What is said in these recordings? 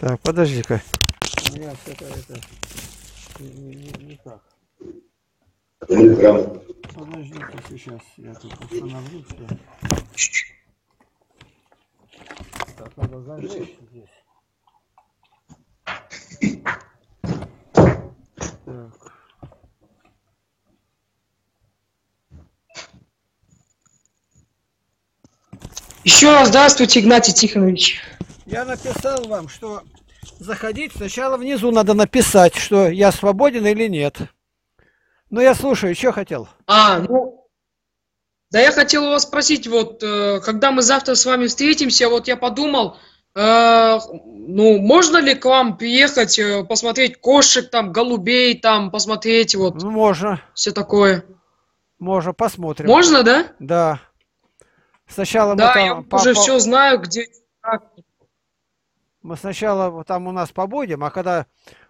Так, подожди-ка. У меня что-то это... не так. Подожди-ка, сейчас я тут установлю все. Так, надо зажечь здесь. Так. Еще раз здравствуйте, Игнатий Тихонович. Я написал вам, что заходить сначала внизу надо написать, что я свободен или нет. Ну, я слушаю, что хотел? Да я хотел у вас спросить, вот, когда мы завтра с вами встретимся, вот я подумал, ну, можно ли к вам приехать, посмотреть кошек, там, голубей, там, посмотреть, вот. Ну, можно. Все такое. Можно, посмотрим. Можно, да? Да. Сначала мы там... Да, я уже все знаю, где... Мы сначала там у нас побудем, а когда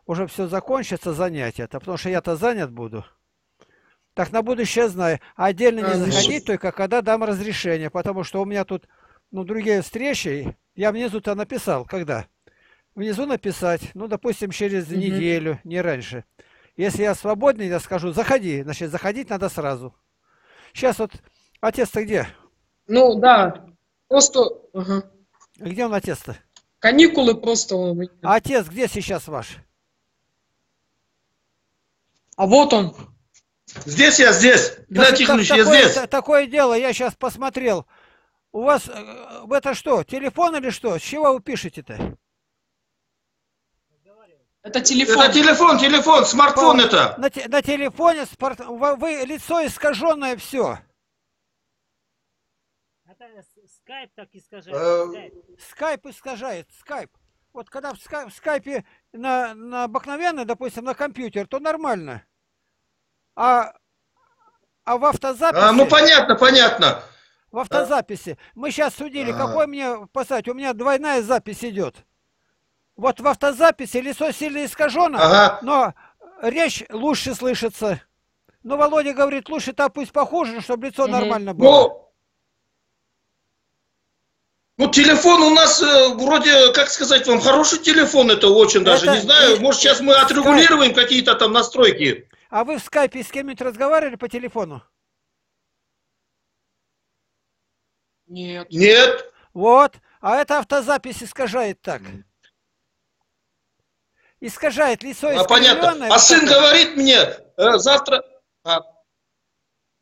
уже все закончится, занятие-то, потому что я-то занят буду. Так, на будущее знаю. Отдельно не заходить, только когда дам разрешение, потому что у меня тут, ну, другие встречи. Я внизу-то написал, когда? Внизу написать, ну, допустим, через неделю, не раньше. Если я свободный, я скажу, заходи. Значит, заходить надо сразу. Сейчас вот отец-то где? Ну, да. Просто... Ага. Где он, отец-то? Каникулы просто он. Отец где сейчас ваш? А вот он. Здесь я, здесь. Игнатий Тихонович, я здесь. Такое дело, я сейчас посмотрел. У вас это что, телефон или что? С чего вы пишете-то? Это телефон. Это телефон, смартфон это. На телефоне, вы лицо искаженное все. Скайп так искажает. Скайп искажает, скайп. Вот когда в скайпе на обыкновенный, допустим, на компьютер, то нормально. А в автозаписи... А, ну понятно, понятно. В автозаписи. Мы сейчас судили, какой мне поставить. У меня двойная запись идет. Вот в автозаписи лицо сильно искажено, но речь лучше слышится. Но Володя говорит, лучше-то пусть похуже, чтобы лицо нормально было. Ну, телефон у нас, вроде, как сказать вам, хороший телефон, это очень даже. Не знаю, может, сейчас мы отрегулируем какие-то там настройки. А вы в скайпе с кем-нибудь разговаривали по телефону? Нет. Нет. Вот. А это автозапись искажает так. Искажает лицо искаженное. А, понятно. А сын говорит мне, завтра...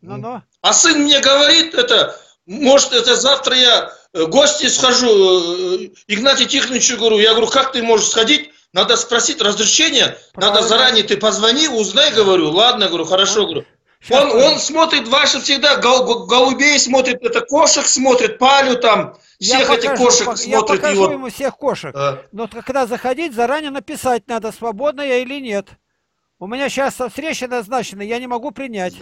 Ну-ну. А сын мне говорит, это, может, это завтра я в гости схожу, Игнатий Тихоновичу говорю, я говорю, как ты можешь сходить? Надо спросить разрешение, правильно. Надо заранее ты позвони, узнай, говорю, ладно, говорю, хорошо, говорю. Он смотрит ваши всегда, голубей смотрит, это кошек смотрит, палю там, всех этих кошек смотрит. Я покажу ему всех кошек, но когда заходить, заранее написать надо, свободно я или нет. У меня сейчас встреча назначена, я не могу принять.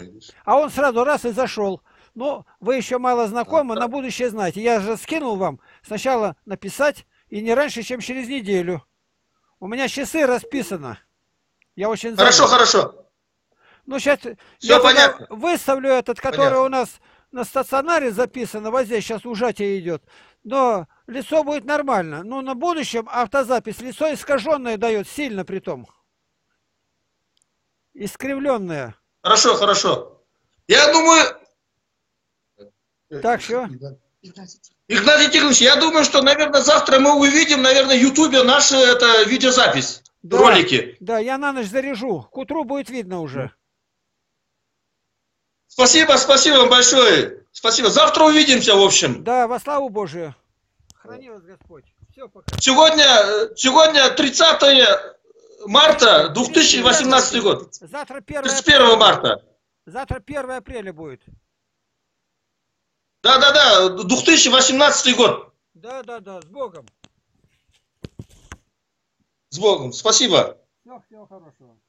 А он сразу раз и зашел. Ну, вы еще мало знакомы, на будущее знаете. Я же скинул вам сначала написать, и не раньше, чем через неделю. У меня часы расписано. Я очень занят. Хорошо, хорошо. Ну, сейчас все я понятно. Выставлю этот, который понятно. У нас на стационаре записано. Вот здесь сейчас ужатие идет. Но лицо будет нормально. Но на будущем автозапись лицо искаженное дает, сильно при том. Искривленное. Хорошо, хорошо. Я думаю... Так, все. Игнатий Тихонович, я думаю, что, наверное, завтра мы увидим, наверное, в Ютубе нашу видеозапись, ролики. Да, я на ночь заряжу. К утру будет видно уже. Спасибо, спасибо вам большое. Спасибо. Завтра увидимся, в общем. Да, во славу Божию. Храни вас Господь. Все, пока. Сегодня 30 марта 2018 год. Завтра 31 марта. Завтра 1 апреля будет. Да-да-да, 2018 год. Да-да-да, с Богом. С Богом, спасибо. Всего хорошего.